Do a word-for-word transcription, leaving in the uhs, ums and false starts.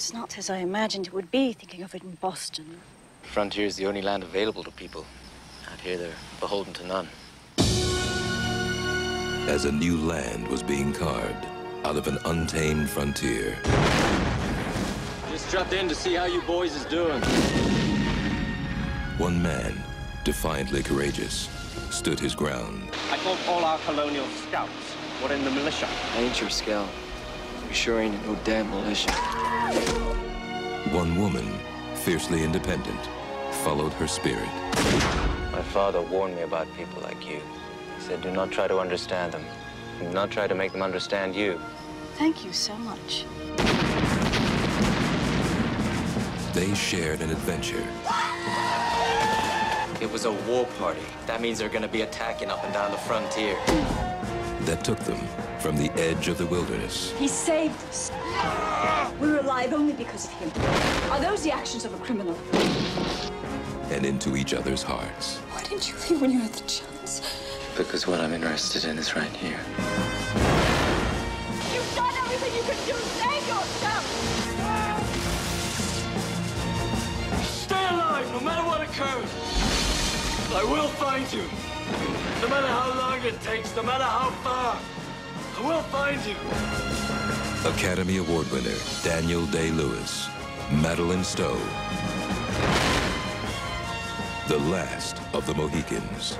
It's not as I imagined it would be, thinking of it in Boston. The frontier is the only land available to people. Out here, they're beholden to none. As a new land was being carved out of an untamed frontier. Just dropped in to see how you boys is doing. One man, defiantly courageous, stood his ground. I thought all our colonial scouts were in the militia. I ain't your scout. You sure ain't no damn militia. One woman, fiercely independent, followed her spirit. My father warned me about people like you. He said, do not try to understand them. Do not try to make them understand you. Thank you so much. They shared an adventure. It was a war party. That means they're going to be attacking up and down the frontier. That took them from the edge of the wilderness. He saved us. We were alive only because of him. Are those the actions of a criminal? And into each other's hearts. Why didn't you leave when you had the chance? Because what I'm interested in is right here. You've done everything you could do. Save yourself! Stay alive, no matter what occurs. I will find you. No matter how long it takes, no matter how far, I will find you. Academy Award winner Daniel Day-Lewis, Madeleine Stowe. The Last of the Mohicans.